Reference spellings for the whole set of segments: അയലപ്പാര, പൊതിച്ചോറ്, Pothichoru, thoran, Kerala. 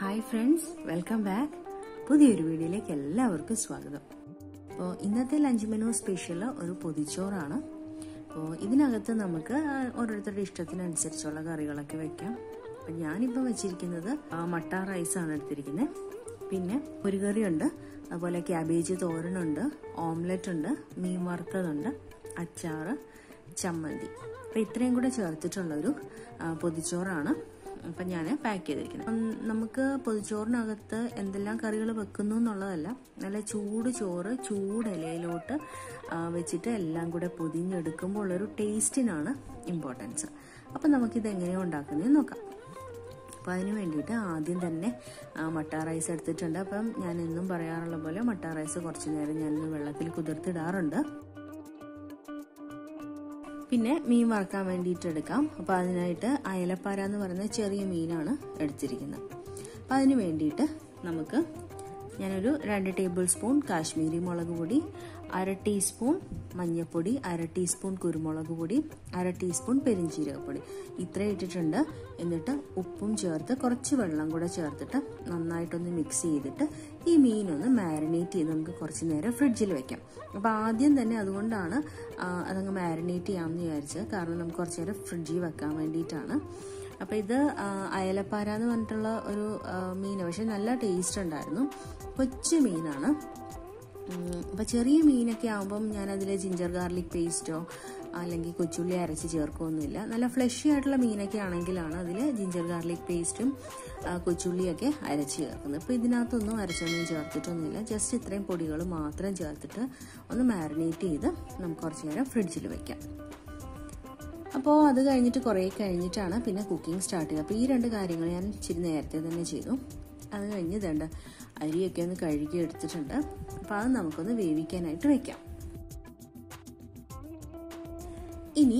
Hi friends, welcome back. പുതിയൊരു വീഡിയോയിലേക്ക് എല്ലാവർക്കും സ്വാഗതം. അപ്പോൾ ഇന്നത്തെ ലഞ്ച് മെനു സ്പെഷ്യൽ ഒരു പൊതിച്ചോറാണ്. അപ്പോൾ ഇതിനകത്ത് നമുക്ക് ഓരോരുത്തരുടെ ഇഷ്ടത്തിനനുസരിച്ചുള്ള കറികളൊക്കെ വെക്കാം. അപ്പോൾ ഞാനിപ്പോൾ വെച്ചിരിക്കുന്നത് മട്ട റൈസാണ് എടുത്തിരിക്കുന്നത്. പിന്നെ ഒരു കറിയുണ്ട്, അതുപോലെ ക്യാബേജ് തോരനുണ്ട്, ഓംലെറ്റ് ഉണ്ട്, മീൻ വറുത്തതുണ്ട്, അച്ചാറ്, ചമ്മന്തി. അപ്പോൾ ഇത്രയും കൂടെ ചേർത്തിട്ടുള്ളൊരു പൊതിച്ചോറാണ് അപ്പം ഞാൻ പാക്ക് ചെയ്തിരിക്കുന്നത്. നമുക്ക് പൊതിച്ചോറിനകത്ത് എന്തെല്ലാം കറികൾ വെക്കുന്നു എന്നുള്ളതല്ല, നല്ല ചൂട് ചോറ് ചൂടിലയിലോട്ട് വെച്ചിട്ട് എല്ലാം കൂടെ പൊതിഞ്ഞെടുക്കുമ്പോൾ ഉള്ളൊരു ടേസ്റ്റിനാണ് ഇമ്പോർട്ടൻസ്. അപ്പം നമുക്കിത് എങ്ങനെയാണ് ഉണ്ടാക്കുന്നത് നോക്കാം. അപ്പോൾ അതിന് വേണ്ടിയിട്ട് ആദ്യം തന്നെ മട്ട റൈസ് എടുത്തിട്ടുണ്ട്. അപ്പം ഞാൻ എന്നും പറയാറുള്ള പോലെ മട്ട റൈസ് കുറച്ച് നേരം ഞാൻ വെള്ളത്തിൽ കുതിർത്തിടാറുണ്ട്. പിന്നെ മീൻ വറുക്കാൻ വേണ്ടിയിട്ട് എടുക്കാം. അപ്പോൾ അതിനായിട്ട് അയലപ്പാര എന്ന് പറയുന്ന ചെറിയ മീനാണ് എടുത്തിരിക്കുന്നത്. അപ്പോൾ അതിന് വേണ്ടിയിട്ട് നമുക്ക് ഞാനൊരു 2 ടേബിൾ സ്പൂൺ കാശ്മീരി മുളക് പൊടി, 1/2 ടീസ്പൂൺ മഞ്ഞൾപ്പൊടി, 1/2 ടീസ്പൂൺ കുരുമുളക് പൊടി, 1/2 ടീസ്പൂൺ പെരിഞ്ചീരകപ്പൊടി ഇത്ര ഇട്ടിട്ടുണ്ട്. എന്നിട്ട് ഉപ്പും ചേർത്ത് കുറച്ച് വെള്ളം കൂടെ ചേർത്തിട്ട് നന്നായിട്ടൊന്ന് മിക്സ് ചെയ്തിട്ട് ഈ മീനൊന്ന് മാരിനേറ്റ് ചെയ്ത് നമുക്ക് കുറച്ച് നേരം ഫ്രിഡ്ജിൽ വെക്കാം. അപ്പോൾ ആദ്യം തന്നെ അതുകൊണ്ടാണ് അതങ്ങ് മാരിനേറ്റ് ചെയ്യാമെന്ന് വിചാരിച്ചത്, കാരണം നമുക്ക് കുറച്ച് നേരം ഫ്രിഡ്ജിൽ വെക്കാൻ വേണ്ടിയിട്ടാണ്. അപ്പോൾ ഇത് അയലപ്പാര എന്ന് പറഞ്ഞിട്ടുള്ള ഒരു മീനാണ്, പക്ഷേ നല്ല ടേസ്റ്റ് ഉണ്ടായിരുന്നു. കൊച്ചു മീനാണ്. അപ്പോൾ ചെറിയ മീനൊക്കെ ആകുമ്പം ഞാനതിൽ ജിഞ്ചർ ഗാർലിക് പേസ്റ്റോ അല്ലെങ്കിൽ കൊച്ചുള്ളി അരച്ച് ചേർക്കുകയൊന്നുമില്ല. നല്ല ഫ്ലഷി ആയിട്ടുള്ള മീനൊക്കെ ആണെങ്കിലാണ് അതിൽ ജിഞ്ചർ ഗാർലിക് പേസ്റ്റും കൊച്ചുള്ളിയൊക്കെ അരച്ച് ചേർക്കുന്നത്. അപ്പോൾ ഇതിനകത്തൊന്നും അരച്ചൊന്നും ചേർത്തിട്ടൊന്നുമില്ല, ജസ്റ്റ് ഇത്രയും പൊടികൾ മാത്രം ചേർത്തിട്ട് ഒന്ന് മാരിനേറ്റ് ചെയ്ത് നമുക്ക് കുറച്ച് നേരം ഫ്രിഡ്ജിൽ വയ്ക്കാം. അപ്പോൾ അത് കഴിഞ്ഞിട്ട് കുറേ കഴിഞ്ഞിട്ടാണ് പിന്നെ കുക്കിംഗ് സ്റ്റാർട്ട് ചെയ്തത്. അപ്പോൾ ഈ 2 കാര്യങ്ങൾ ഞാൻ ഇച്ചിരി നേരത്തെ തന്നെ ചെയ്തു. അത് കഴിഞ്ഞ് ഇതുണ്ട് അരിയൊക്കെ ഒന്ന് കഴുകി എടുത്തിട്ടുണ്ട്. അപ്പോൾ അത് നമുക്കൊന്ന് വേവിക്കാനായിട്ട് വയ്ക്കാം. ഇനി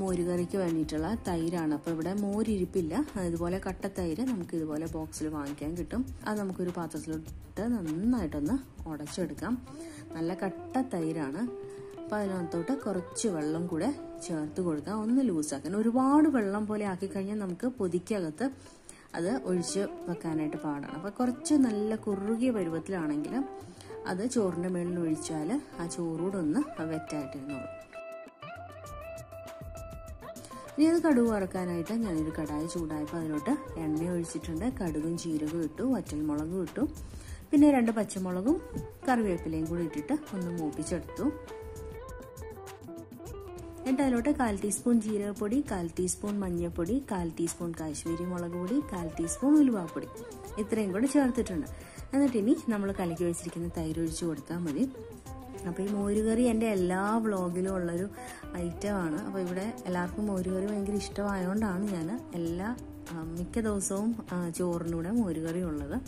മോരുകറിക്ക് വേണ്ടിയിട്ടുള്ള തൈരാണ്. അപ്പോൾ ഇവിടെ മോരിപ്പില്ല, ഇതുപോലെ കട്ട തൈര് നമുക്ക് ഇതുപോലെ ബോക്സിൽ വാങ്ങിക്കാൻ കിട്ടും. അത് നമുക്കൊരു പാത്രത്തിലിട്ട് നന്നായിട്ടൊന്ന് ഉടച്ചെടുക്കാം. നല്ല കട്ട തൈരാണ്. അപ്പോൾ അതിനകത്തോട്ട് കുറച്ച് വെള്ളം കൂടെ ചേർത്ത് കൊടുക്കാം, ഒന്ന് ലൂസാക്കാൻ. ഒരുപാട് വെള്ളം പോലെ ആക്കിക്കഴിഞ്ഞാൽ നമുക്ക് പൊതിക്കകത്ത് അത് ഒഴിച്ച് വെക്കാനായിട്ട് പാടാണ്. അപ്പോൾ കുറച്ച് നല്ല കുറുകിയ പരുവത്തിലാണെങ്കിൽ അത് ചോറിൻ്റെ മേളിൽ ഒഴിച്ചാൽ ആ ചോറൂടൊന്ന് വെറ്റായിട്ടിരുന്നോളൂ. ഇനി അത് കടുക് വറക്കാനായിട്ട് ഞാനൊരു കടായി ചൂടായപ്പോൾ അതിലോട്ട് എണ്ണ ഒഴിച്ചിട്ടുണ്ട്. കടുകും ജീരകവും ഇട്ടു, വറ്റൽമുളകും ഇട്ടു, പിന്നെ 2 പച്ചമുളകും കറിവേപ്പിലയും കൂടി ഇട്ടിട്ട് ഒന്ന് മൂപ്പിച്ചെടുത്തു. എന്നിട്ട് അതിലോട്ട് 1/4 ടീസ്പൂൺ ജീരകപ്പൊടി, 1/4 ടീസ്പൂൺ മഞ്ഞൾപ്പൊടി, 1/4 ടീസ്പൂൺ കാശ്മീരി മുളക് പൊടി, 1/4 ടീസ്പൂൺ ഉലുവാപ്പൊടി ഇത്രയും കൂടെ ചേർത്തിട്ടുണ്ട്. എന്നിട്ട് ഇനി നമ്മൾ കലക്കി വെച്ചിരിക്കുന്ന തൈര് ഒഴിച്ച് കൊടുത്താൽ മതി. അപ്പോൾ ഈ മോരുകറി എൻ്റെ എല്ലാ വ്ളോഗിലും ഉള്ളൊരു ഐറ്റമാണ്. അപ്പോൾ ഇവിടെ എല്ലാവർക്കും മോരുകറി ഭയങ്കര ഇഷ്ടമായതുകൊണ്ടാണ് ഞാൻ മിക്ക ദിവസവും ചോറിനൂടെ മോരുകറി ഉള്ളത്.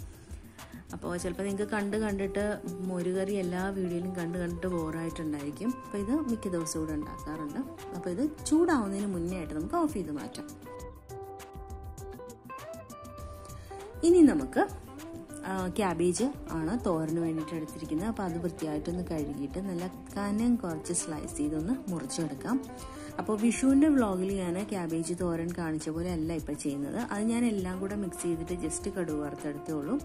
അപ്പോൾ ചിലപ്പോൾ നിങ്ങൾക്ക് കണ്ടിട്ട് മോരുകറി എല്ലാ വീഡിയോയിലും കണ്ടിട്ട് ബോറായിട്ടുണ്ടായിരിക്കും. അപ്പോൾ ഇത് മിക്ക ദിവസവും കൂടെ ഉണ്ടാക്കാറുണ്ട്. അപ്പോൾ ഇത് ചൂടാവുന്നതിന് മുന്നേ ആയിട്ട് നമുക്ക് ഓഫ് ചെയ്ത് മാറ്റാം. ഇനി നമുക്ക് ക്യാബേജ് ആണ് തോരന് വേണ്ടിയിട്ട് എടുത്തിരിക്കുന്നത്. അപ്പോൾ അത് വൃത്തിയായിട്ടൊന്ന് കഴുകിയിട്ട് നല്ല കനം കുറച്ച് സ്ലൈസ് ചെയ്തൊന്ന് മുറിച്ചെടുക്കാം. അപ്പോൾ വിഷുവിൻ്റെ വ്ളോഗിൽ ഞാൻ ക്യാബേജ് തോരൻ കാണിച്ച പോലെ അല്ല ഇപ്പോൾ ചെയ്യുന്നത്. അത് ഞാൻ എല്ലാം കൂടെ മിക്സ് ചെയ്തിട്ട് ജസ്റ്റ് കടുക് വറുത്തെടുത്തേ ഉള്ളൂ.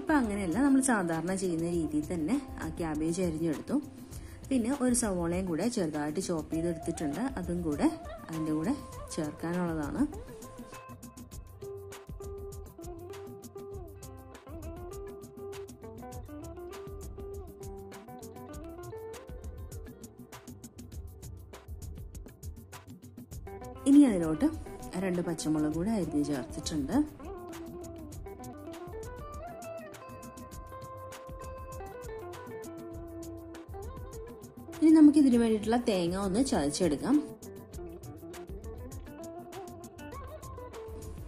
ഇപ്പം അങ്ങനെയല്ല, നമ്മൾ സാധാരണ ചെയ്യുന്ന രീതിയിൽ തന്നെ ആ ക്യാബേജ് അരിഞ്ഞെടുത്തു. പിന്നെ ഒരു സവോളയും കൂടെ ചെറുതായിട്ട് ചോപ്പ് ചെയ്തെടുത്തിട്ടുണ്ട്, അതും കൂടെ അതിൻ്റെ കൂടെ ചേർക്കാനുള്ളതാണ്. ഇനി അതിലോട്ട് 2 പച്ചമുളക് കൂടെ അരിഞ്ഞ് ചേർത്തിട്ടുണ്ട്. ഇനി നമുക്ക് ഇതിനു വേണ്ടിയിട്ടുള്ള തേങ്ങ ഒന്ന് ചതച്ചെടുക്കാം.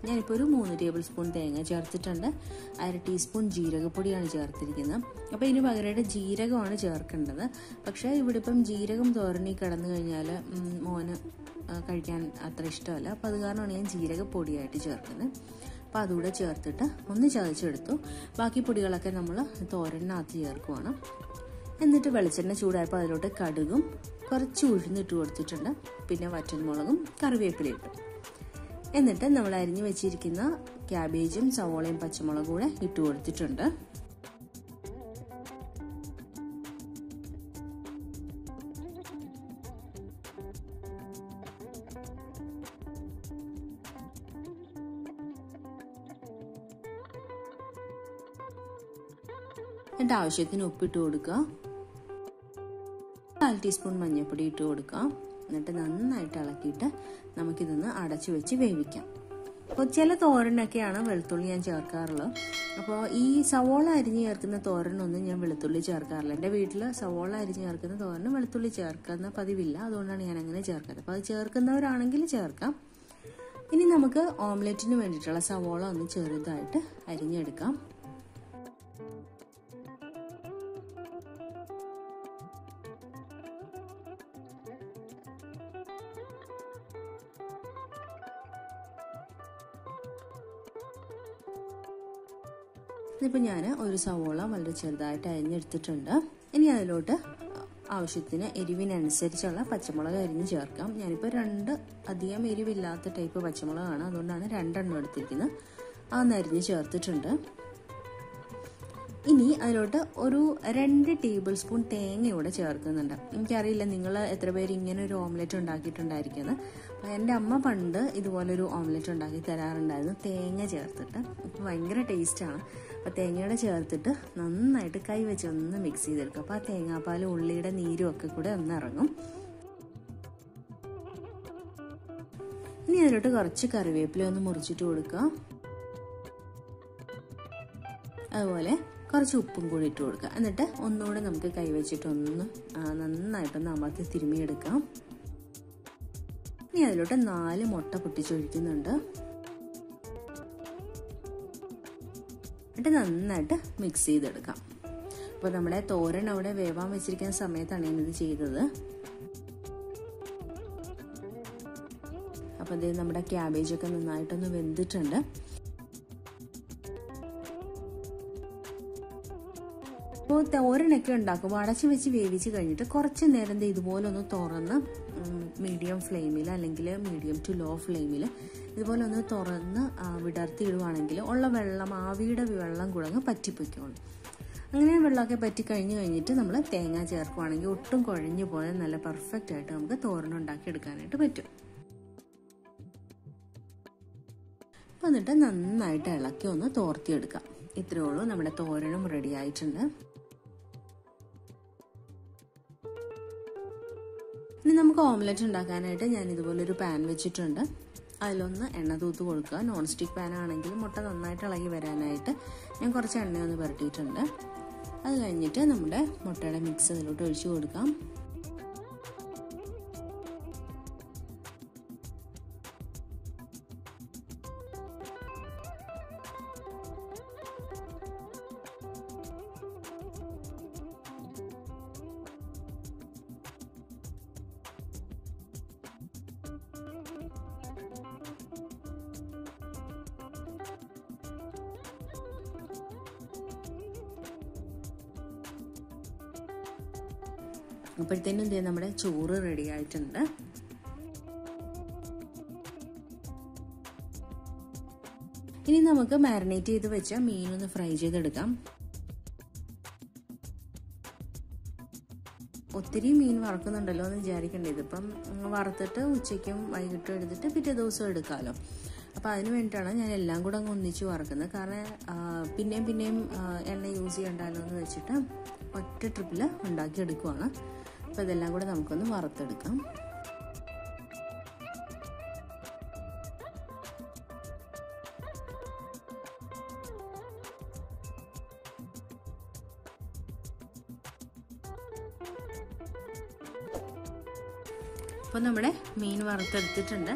ഞാനിപ്പോൾ ഒരു 3 ടേബിൾ സ്പൂൺ തേങ്ങ ചേർത്തിട്ടുണ്ട്. 1/2 ടീസ്പൂൺ ജീരകപ്പൊടിയാണ് ചേർത്തിരിക്കുന്നത്. അപ്പോൾ ഇതിന് പകരമായിട്ട് ജീരകമാണ് ചേർക്കേണ്ടത്. പക്ഷേ ഇവിടെ ഇപ്പം ജീരകം തോരനി കിടന്നു കഴിഞ്ഞാൽ മോന് കഴിക്കാൻ അത്ര ഇഷ്ടമല്ല. അപ്പോൾ അത് കാരണമാണ് ഞാൻ ജീരകപ്പൊടിയായിട്ട് ചേർക്കുന്നത്. അപ്പോൾ അതുകൂടെ ചേർത്തിട്ട് ഒന്ന് ചതച്ചെടുത്തു. ബാക്കി പൊടികളൊക്കെ നമ്മൾ തോരനകത്ത് ചേർക്കുവാണ്. എന്നിട്ട് വെളിച്ചെണ്ണ ചൂടായപ്പോൾ അതിലോട്ട് കടുകും കുറച്ച് ഉഴുന്നിട്ട് കൊടുത്തിട്ടുണ്ട്. പിന്നെ വറ്റൽമുളകും കറിവേപ്പിലയും ഇട്ടു. എന്നിട്ട് നമ്മൾ അരിഞ്ഞു വെച്ചിരിക്കുന്ന ക്യാബേജും സവോളയും പച്ചമുളകും കൂടെ ഇട്ട് കൊടുത്തിട്ടുണ്ട്. എന്നിട്ട് ആവശ്യത്തിന് ഉപ്പിട്ട് കൊടുക്കുക, 1 ടീസ്പൂൺ മഞ്ഞൾപ്പൊടി ഇട്ട് കൊടുക്കുക. എന്നിട്ട് നന്നായിട്ട് ഇളക്കിയിട്ട് നമുക്കിതൊന്ന് അടച്ചു വെച്ച് വേവിക്കാം. അപ്പോൾ ചില തോരനൊക്കെയാണ് വെളുത്തുള്ളി ഞാൻ ചേർക്കാറുള്ളത്. അപ്പോൾ ഈ സവോള അരിഞ്ഞ് ചേർക്കുന്ന തോരനൊന്നും ഞാൻ വെളുത്തുള്ളി ചേർക്കാറില്ല. എൻ്റെ വീട്ടിൽ സവോള അരിഞ്ഞ് ചേർക്കുന്ന തോരന് വെളുത്തുള്ളി ചേർക്കുന്ന പതിവില്ല, അതുകൊണ്ടാണ് ഞാൻ അങ്ങനെ ചേർക്കാറ്. അപ്പോൾ അത് ചേർക്കുന്നവരാണെങ്കിൽ ചേർക്കാം. ഇനി നമുക്ക് ഓംലെറ്റിന് വേണ്ടിയിട്ടുള്ള സവോള ഒന്ന് ചെറുതായിട്ട് അരിഞ്ഞെടുക്കാം. ഇതിപ്പോൾ ഞാൻ ഒരു സവോള വളരെ ചെറുതായിട്ട് അരിഞ്ഞെടുത്തിട്ടുണ്ട്. ഇനി അതിലോട്ട് ആവശ്യത്തിന് എരിവിനനുസരിച്ചുള്ള പച്ചമുളക് അരിഞ്ഞ് ചേർക്കാം. ഞാനിപ്പോൾ 2 അധികം എരിവില്ലാത്ത ടൈപ്പ് പച്ചമുളകാണ്, അതുകൊണ്ടാണ് 2 എടുത്തിരിക്കുന്നത്. അതൊന്ന് അരിഞ്ഞ് ചേർത്തിട്ടുണ്ട്. ഇനി അതിലോട്ട് ഒരു 2 ടേബിൾ സ്പൂൺ തേങ്ങയോടെ ചേർക്കുന്നുണ്ട്. എനിക്കറിയില്ല നിങ്ങൾ എത്ര പേര് ഇങ്ങനെ ഒരു ഓംലെറ്റ് ഉണ്ടാക്കിയിട്ടുണ്ടായിരിക്കുന്നത്. അപ്പോൾ എൻ്റെ അമ്മ പണ്ട് ഇതുപോലൊരു ഓംലെറ്റ് ഉണ്ടാക്കി തരാറുണ്ടായിരുന്നു തേങ്ങ ചേർത്തിട്ട്. ഭയങ്കര ടേസ്റ്റാണ്. അപ്പോൾ തേങ്ങയോടെ ചേർത്തിട്ട് നന്നായിട്ട് കൈ വെച്ച് ഒന്ന് മിക്സ് ചെയ്തെടുക്കുക. അപ്പോൾ ആ തേങ്ങാപ്പാലും ഉള്ളിയുടെ നീരും ഒക്കെ കൂടെ ഒന്ന് ഇറങ്ങും. ഇനി അതിലോട്ട് കുറച്ച് കറിവേപ്പില ഒന്ന് മുറിച്ചിട്ട് കൊടുക്കുക. അതുപോലെ കുറച്ച് ഉപ്പും കൂടി ഇട്ട് കൊടുക്കുക. എന്നിട്ട് ഒന്നുകൂടെ നമുക്ക് കൈവച്ചിട്ടൊന്ന് നന്നായിട്ടൊന്ന് അമർത്തി തിരുമിയെടുക്കാം. ഇനി അതിലോട്ട് 4 മുട്ട പൊട്ടിച്ചൊഴിക്കുന്നുണ്ട്. എന്നിട്ട് നന്നായിട്ട് മിക്സ് ചെയ്തെടുക്കാം. അപ്പോൾ നമ്മുടെ തോരൻ അവിടെ വേവാൻ വെച്ചിരിക്കുന്ന സമയത്താണ് ഞാനിത് ചെയ്തത്. അപ്പോൾ ഇത് നമ്മുടെ ക്യാബേജൊക്കെ നന്നായിട്ടൊന്ന് വെന്തിട്ടുണ്ട്. അപ്പോൾ തോരനൊക്കെ ഉണ്ടാക്കുമ്പോൾ അടച്ചു വെച്ച് വേവിച്ച് കഴിഞ്ഞിട്ട് കുറച്ച് നേരം ഇതുപോലെ ഒന്ന് തുറന്ന് മീഡിയം ഫ്ലെയിമിൽ അല്ലെങ്കിൽ മീഡിയം ടു ലോ ഫ്ലെയിമിൽ ഇതുപോലെ ഒന്ന് തുറന്ന് വിടർത്തി ഇടുവാണെങ്കിൽ ഉള്ള വെള്ളം, ആവിയുടെ വെള്ളം കുഴങ്ങ് പറ്റിപ്പോയിക്കോളും. അങ്ങനെ വെള്ളമൊക്കെ പറ്റി കഴിഞ്ഞിട്ട് നമ്മൾ തേങ്ങ ചേർക്കുവാണെങ്കിൽ ഒട്ടും കുഴഞ്ഞു പോയ നല്ല പെർഫെക്റ്റ് ആയിട്ട് നമുക്ക് തോരനുണ്ടാക്കി എടുക്കാനായിട്ട് പറ്റും. അപ്പോൾ എന്നിട്ട് നന്നായിട്ട് ഇളക്കി ഒന്ന് തോർത്തിയെടുക്കാം. ഇത്രയേ ഉള്ളൂ, നമ്മുടെ തോരനും റെഡി ആയിട്ടുണ്ട്. ഇനി നമുക്ക് ഓംലെറ്റ് ഉണ്ടാക്കാനായിട്ട് ഞാൻ ഇതുപോലൊരു പാൻ വെച്ചിട്ടുണ്ട്. അതിലൊന്ന് എണ്ണ തൂത്ത് കൊടുക്കുക. നോൺ സ്റ്റിക്ക് പാൻ ആണെങ്കിൽ മുട്ട നന്നായിട്ട് ഇളകി വരാനായിട്ട് ഞാൻ കുറച്ച് എണ്ണയൊന്ന് പുരട്ടിയിട്ടുണ്ട്. അത് കഴിഞ്ഞിട്ട് നമ്മുടെ മുട്ടയുടെ മിക്സ് അതിലോട്ട് ഒഴിച്ചു കൊടുക്കാം. അപ്പോഴത്തേനും ഇതേ നമ്മുടെ ചോറ് റെഡി ആയിട്ടുണ്ട്. ഇനി നമുക്ക് മാരിനേറ്റ് ചെയ്ത് വെച്ച മീനൊന്ന് ഫ്രൈ ചെയ്തെടുക്കാം. ഒത്തിരി മീൻ വറുക്കുന്നുണ്ടല്ലോ എന്ന് വിചാരിക്കണ്ട. ഇതിപ്പം വറുത്തിട്ട് ഉച്ചയ്ക്കും വൈകിട്ടും എടുത്തിട്ട് പിറ്റേ ദിവസം എടുക്കാമല്ലോ. അപ്പോൾ അതിന് വേണ്ടിയിട്ടാണ് ഞാൻ എല്ലാം കൂടെ അങ്ങ് ഒന്നിച്ച് വറുക്കുന്നത്. കാരണം പിന്നെയും എണ്ണ യൂസ് ചെയ്യണ്ടല്ലോ എന്ന് വെച്ചിട്ട് ഒറ്റ ട്രിപ്പിൽ ഉണ്ടാക്കിയെടുക്കുവാണ്. അപ്പോൾ ഇതെല്ലാം കൂടെ നമുക്കൊന്ന് വറുത്തെടുക്കാം. അപ്പോൾ നമ്മുടെ മീൻ വറുത്തെടുത്തിട്ടുണ്ട്.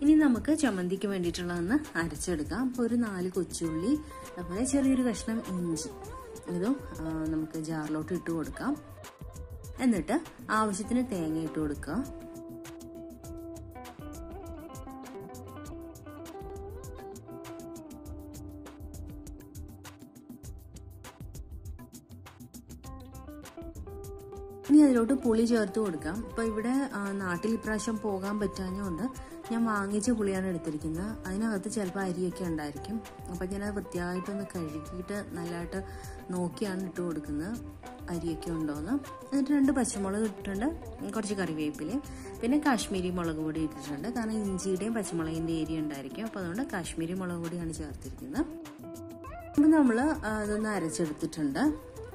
ഇനി നമുക്ക് ചമ്മന്തിക്ക് വേണ്ടിയിട്ടുള്ളതെന്ന് അരച്ചെടുക്കാം. അപ്പോൾ ഒരു 4 കൊച്ചുള്ളി, അതുപോലെ ചെറിയൊരു കഷ്ണം ഇഞ്ചി, ഇതും നമുക്ക് ജാറിലോട്ട് ഇട്ട് കൊടുക്കാം. എന്നിട്ട് ആവശ്യത്തിന് തേങ്ങ ഇട്ട് കൊടുക്കുക. ഇനി അതിലോട്ട് പുളി ചേർത്ത് കൊടുക്കാം. അപ്പോൾ ഇവിടെ നാട്ടിൽ ഇപ്രാവശ്യം പോകാൻ പറ്റാഞ്ഞുകൊണ്ട് ഞാൻ വാങ്ങിച്ച പുളിയാണ് എടുത്തിരിക്കുന്നത്. അതിനകത്ത് ചിലപ്പോൾ അരിയൊക്കെ ഉണ്ടായിരിക്കും. അപ്പോൾ ഞാനത് വൃത്തിയായിട്ടൊന്ന് കഴുകിയിട്ട് നല്ലതായിട്ട് നോക്കിയാണ് ഇട്ട് കൊടുക്കുന്നത് അരിയൊക്കെ ഉണ്ടോയെന്ന്. എന്നിട്ട് 2 പച്ചമുളക് ഇട്ടിട്ടുണ്ട്, കുറച്ച് കറിവേപ്പിലയും പിന്നെ കാശ്മീരി മുളക് പൊടി ഇട്ടിട്ടുണ്ട്. കാരണം ഇഞ്ചിയുടെയും പച്ചമുളകിൻ്റെ ഏരിയ ഉണ്ടായിരിക്കും, അപ്പോൾ അതുകൊണ്ട് കാശ്മീരി മുളക് പൊടിയാണ് ചേർത്തിരിക്കുന്നത്. അപ്പോൾ നമ്മൾ അതൊന്ന് അരച്ചെടുത്തിട്ടുണ്ട്.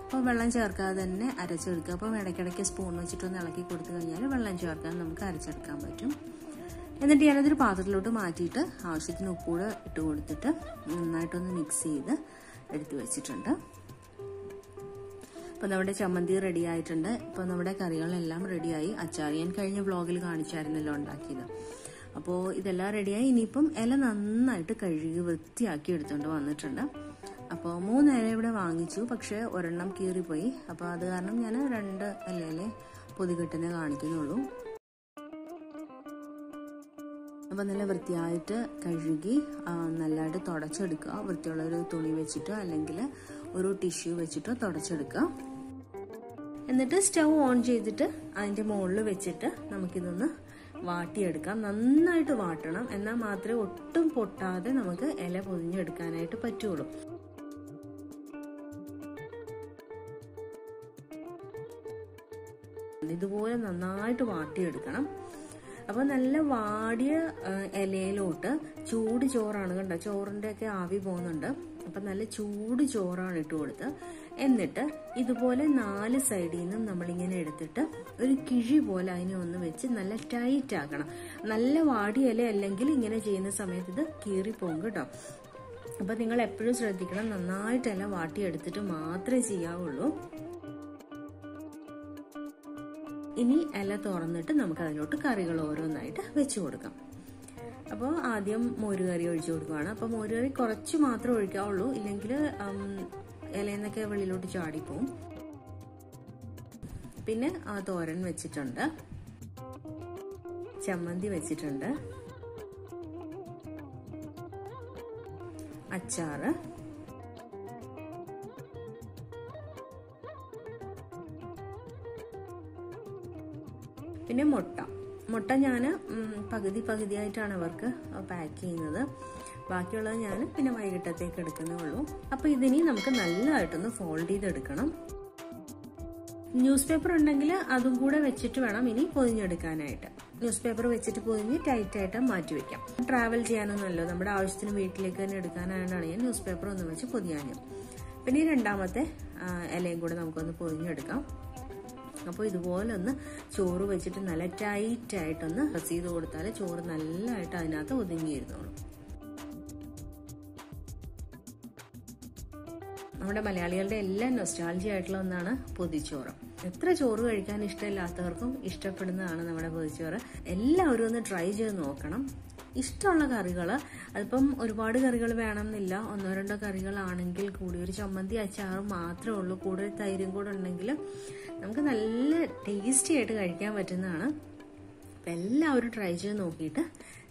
അപ്പോൾ വെള്ളം ചേർക്കാതെ തന്നെ അരച്ചെടുക്കുക. അപ്പോൾ ഇടയ്ക്കിടയ്ക്ക് സ്പൂൺ വെച്ചിട്ടൊന്ന് ഇളക്കി കൊടുത്തു കഴിഞ്ഞാൽ വെള്ളം ചേർക്കാൻ നമുക്ക് അരച്ചെടുക്കാൻ പറ്റും. എന്നിട്ട് ഞാനതൊരു പാത്രത്തിലോട്ട് മാറ്റിയിട്ട് ആവശ്യത്തിന് ഉപ്പൂടെ ഇട്ട് കൊടുത്തിട്ട് നന്നായിട്ടൊന്ന് മിക്സ് ചെയ്ത് എടുത്തു വെച്ചിട്ടുണ്ട്. അപ്പോൾ നമ്മുടെ ചമ്മന്തി റെഡി ആയിട്ടുണ്ട്. ഇപ്പോൾ നമ്മുടെ കറികളെല്ലാം റെഡിയായി. അച്ചാർ ഞാൻ കഴിഞ്ഞ വ്ളോഗിൽ കാണിച്ചായിരുന്നല്ലോ ഉണ്ടാക്കിയത്. അപ്പോൾ ഇതെല്ലാം റെഡിയായി. ഇനിയിപ്പം ഇല നന്നായിട്ട് കഴുകി വൃത്തിയാക്കി എടുത്തുകൊണ്ട് വന്നിട്ടുണ്ട്. അപ്പോൾ 3 ഇല ഇവിടെ വാങ്ങിച്ചു, പക്ഷേ ഒരെണ്ണം കീറിപ്പോയി. അപ്പോൾ അത് കാരണം ഞാൻ 2 ഇലയിലെ പൊതികെട്ടിനെ കാണിക്കുന്നുള്ളൂ. അപ്പോൾ നല്ല വൃത്തിയായിട്ട് കഴുകി നല്ലതായിട്ട് തുടച്ചെടുക്കുക. വൃത്തിയുള്ളൊരു തുണി വെച്ചിട്ടോ അല്ലെങ്കിൽ ഒരു ടിഷ്യൂ വെച്ചിട്ടോ തുടച്ചെടുക്കുക. എന്നിട്ട് സ്റ്റൗ ഓൺ ചെയ്തിട്ട് അതിൻ്റെ മുകളിൽ വെച്ചിട്ട് നമുക്കിതൊന്ന് വാട്ടിയെടുക്കാം. നന്നായിട്ട് വാട്ടണം, എന്നാൽ മാത്രമേ ഒട്ടും പൊട്ടാതെ നമുക്ക് ഇല പൊതിഞ്ഞെടുക്കാനായിട്ട് പറ്റുള്ളൂ. ഇതുപോലെ നന്നായിട്ട് വാട്ടിയെടുക്കണം. അപ്പോൾ നല്ല വാടിയ ഇലയിലോട്ട് ചൂട് ചോറാണ്, കണ്ടോ ചോറിൻ്റെയൊക്കെ ആവി പോകുന്നുണ്ട്. അപ്പം നല്ല ചൂട് ചോറാണ് ഇട്ട് കൊടുത്ത് എന്നിട്ട് ഇതുപോലെ 4 സൈഡിൽ നിന്നും നമ്മളിങ്ങനെ എടുത്തിട്ട് ഒരു കിഴി പോലെ അതിനെ ഒന്ന് വെച്ച് നല്ല ടൈറ്റ് ആക്കണം. നല്ല വാടിയ ഇല അല്ലെങ്കിൽ ഇങ്ങനെ ചെയ്യുന്ന സമയത്ത് ഇത് കീറിപ്പോകും കേട്ടോ. അപ്പം നിങ്ങൾ എപ്പോഴും ശ്രദ്ധിക്കണം, നന്നായിട്ട് ഇല വാട്ടിയെടുത്തിട്ട് മാത്രമേ ചെയ്യാവുള്ളൂ. ഇനി ഇല തുറന്നിട്ട് നമുക്ക് അതിലോട്ട് കറികൾ ഓരോന്നായിട്ട് വെച്ച് കൊടുക്കാം. അപ്പോൾ ആദ്യം മോരുകറി ഒഴിച്ചു കൊടുക്കുകയാണ്. അപ്പോൾ മോരുകറി കുറച്ച് മാത്രമേ ഒഴിക്കാവുള്ളൂ, ഇല്ലെങ്കിൽ ഇലയെന്നൊക്കെ വെളിയിലോട്ട് ചാടിപ്പോവും. പിന്നെ ആ തോരൻ വെച്ചിട്ടുണ്ട്, ചമ്മന്തി വെച്ചിട്ടുണ്ട്, അച്ചാറ്, പിന്നെ മുട്ട ഞാൻ പകുതിയായിട്ടാണ് അവർക്ക് പാക്ക് ചെയ്യുന്നത്. ബാക്കിയുള്ളത് ഞാൻ പിന്നെ വൈകിട്ടത്തേക്ക് എടുക്കുന്നേ ഉള്ളൂ. അപ്പോൾ ഇതിനി നമുക്ക് നല്ലതായിട്ടൊന്ന് ഫോൾഡ് ചെയ്തെടുക്കണം. ന്യൂസ് പേപ്പർ ഉണ്ടെങ്കിൽ അതും കൂടെ വെച്ചിട്ട് വേണം ഇനി പൊതിഞ്ഞെടുക്കാനായിട്ട്. ന്യൂസ് പേപ്പർ വെച്ചിട്ട് പൊതിഞ്ഞ് ടൈറ്റായിട്ട് മാറ്റി വെക്കാം. ട്രാവൽ ചെയ്യാനൊന്നുമല്ലോ, നമ്മുടെ ആവശ്യത്തിന് വീട്ടിലേക്ക് തന്നെ എടുക്കാനായിട്ടാണ് ഞാൻ ന്യൂസ് പേപ്പർ ഒന്ന് വെച്ച് പൊതിയാനും. പിന്നെ 2ാമത്തെ ഇലയും കൂടെ നമുക്കൊന്ന് പൊതിഞ്ഞെടുക്കാം. അപ്പോൾ ഇതുപോലെ ഒന്ന് ചോറ് വെച്ചിട്ട് നല്ല ടൈറ്റായിട്ടൊന്ന് പ്രസ് ചെയ്ത് കൊടുത്താൽ ചോറ് നല്ലതായിട്ട് അതിനകത്ത് ഒതുങ്ങിയിരുന്നോളും. നമ്മുടെ മലയാളികളുടെ എല്ലാം നൊസ്റ്റാൾജിയ ആയിട്ടുള്ള ഒന്നാണ് പൊതിച്ചോറ്. എത്ര ചോറ് കഴിക്കാൻ ഇഷ്ടമില്ലാത്തവർക്കും ഇഷ്ടപ്പെടുന്നതാണ് നമ്മുടെ പൊതിച്ചോറ്. എല്ലാവരും ഒന്ന് ട്രൈ ചെയ്ത് നോക്കണം. ഇഷ്ടമുള്ള കറികൾ, അതിപ്പം ഒരുപാട് കറികൾ വേണമെന്നില്ല, 1-2 കറികളാണെങ്കിൽ കൂടി ഒരു ചമ്മന്തി അച്ചാറും മാത്രമേ ഉള്ളൂ. കൂടുതൽ തൈരും കൂടെ ഉണ്ടെങ്കിൽ നമുക്ക് നല്ല ടേസ്റ്റി ആയിട്ട് കഴിക്കാൻ പറ്റുന്നതാണ്. അപ്പം എല്ലാവരും ട്രൈ ചെയ്ത് നോക്കിയിട്ട്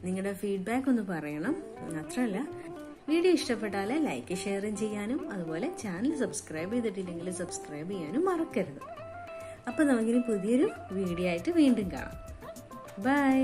നിങ്ങളുടെ ഫീഡ്ബാക്ക് ഒന്ന് പറയണം. മാത്രമല്ല വീഡിയോ ഇഷ്ടപ്പെട്ടാൽ ലൈക്ക് ഷെയറും ചെയ്യാനും അതുപോലെ ചാനൽ സബ്സ്ക്രൈബ് ചെയ്തിട്ടില്ലെങ്കിൽ സബ്സ്ക്രൈബ് ചെയ്യാനും മറക്കരുത്. അപ്പം നമുക്കിനി പുതിയൊരു വീഡിയോ ആയിട്ട് വീണ്ടും കാണാം. ബൈ.